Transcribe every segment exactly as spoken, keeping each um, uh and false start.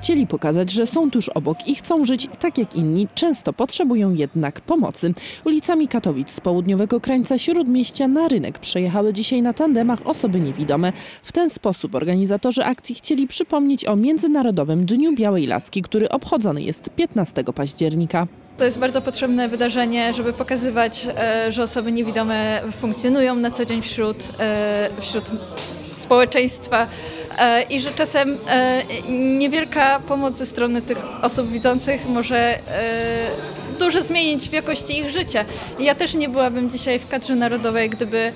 Chcieli pokazać, że są tuż obok i chcą żyć tak jak inni, często potrzebują jednak pomocy. Ulicami Katowic z południowego krańca Śródmieścia na Rynek przejechały dzisiaj na tandemach osoby niewidome. W ten sposób organizatorzy akcji chcieli przypomnieć o Międzynarodowym Dniu Białej Laski, który obchodzony jest piętnastego października. To jest bardzo potrzebne wydarzenie, żeby pokazywać, że osoby niewidome funkcjonują na co dzień wśród, wśród społeczeństwa i że czasem niewielka pomoc ze strony tych osób widzących może dużo zmienić w jakości ich życia. Ja też nie byłabym dzisiaj w Kadrze Narodowej, gdyby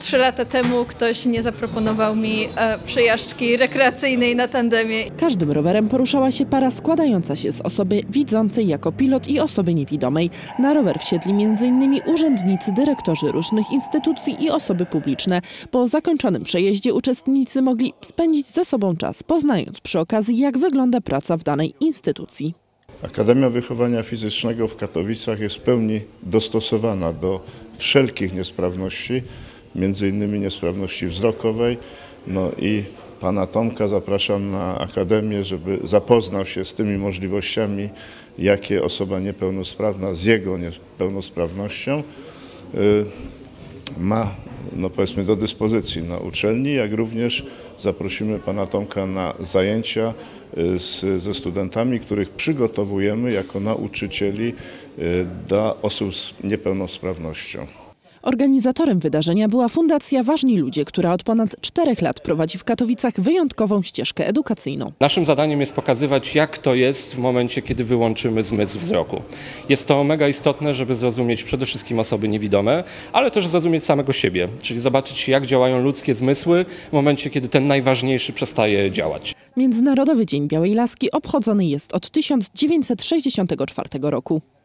Trzy lata temu ktoś nie zaproponował mi e, przejażdżki rekreacyjnej na tandemie. Każdym rowerem poruszała się para składająca się z osoby widzącej jako pilot i osoby niewidomej. Na rower wsiedli między innymi urzędnicy, dyrektorzy różnych instytucji i osoby publiczne. Po zakończonym przejeździe uczestnicy mogli spędzić ze sobą czas, poznając przy okazji, jak wygląda praca w danej instytucji. Akademia Wychowania Fizycznego w Katowicach jest w pełni dostosowana do wszelkich niesprawności, między innymi niesprawności wzrokowej. No i pana Tomka zapraszam na akademię, żeby zapoznał się z tymi możliwościami, jakie osoba niepełnosprawna z jego niepełnosprawnością ma, no powiedzmy, do dyspozycji na uczelni, jak również zaprosimy pana Tomka na zajęcia z, ze studentami, których przygotowujemy jako nauczycieli dla osób z niepełnosprawnością. Organizatorem wydarzenia była Fundacja Ważni Ludzie, która od ponad czterech lat prowadzi w Katowicach wyjątkową ścieżkę edukacyjną. Naszym zadaniem jest pokazywać, jak to jest w momencie, kiedy wyłączymy zmysł wzroku. Jest to mega istotne, żeby zrozumieć przede wszystkim osoby niewidome, ale też zrozumieć samego siebie, czyli zobaczyć, jak działają ludzkie zmysły w momencie, kiedy ten najważniejszy przestaje działać. Międzynarodowy Dzień Białej Laski obchodzony jest od tysiąc dziewięćset sześćdziesiątego czwartego roku.